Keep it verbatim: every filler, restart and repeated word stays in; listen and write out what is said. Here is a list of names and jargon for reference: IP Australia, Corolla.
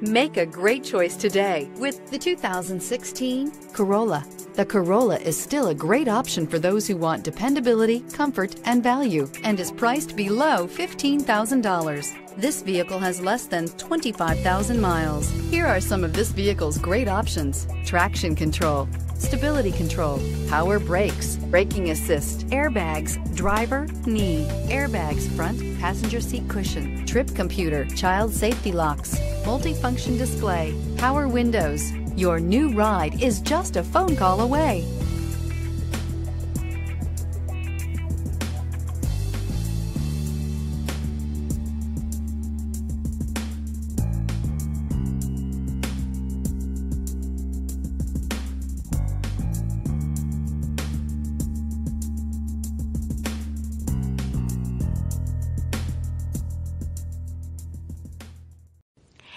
Make a great choice today with the two thousand sixteen Corolla. The Corolla is still a great option for those who want dependability, comfort, and value, and is priced below fifteen thousand dollars. This vehicle has less than twenty-five thousand miles. Here are some of this vehicle's great options: traction control, stability control, power brakes, braking assist, airbags, driver, knee, airbags front, passenger seat cushion, trip computer, child safety locks, multifunction display, power windows. Your new ride is just a phone call away.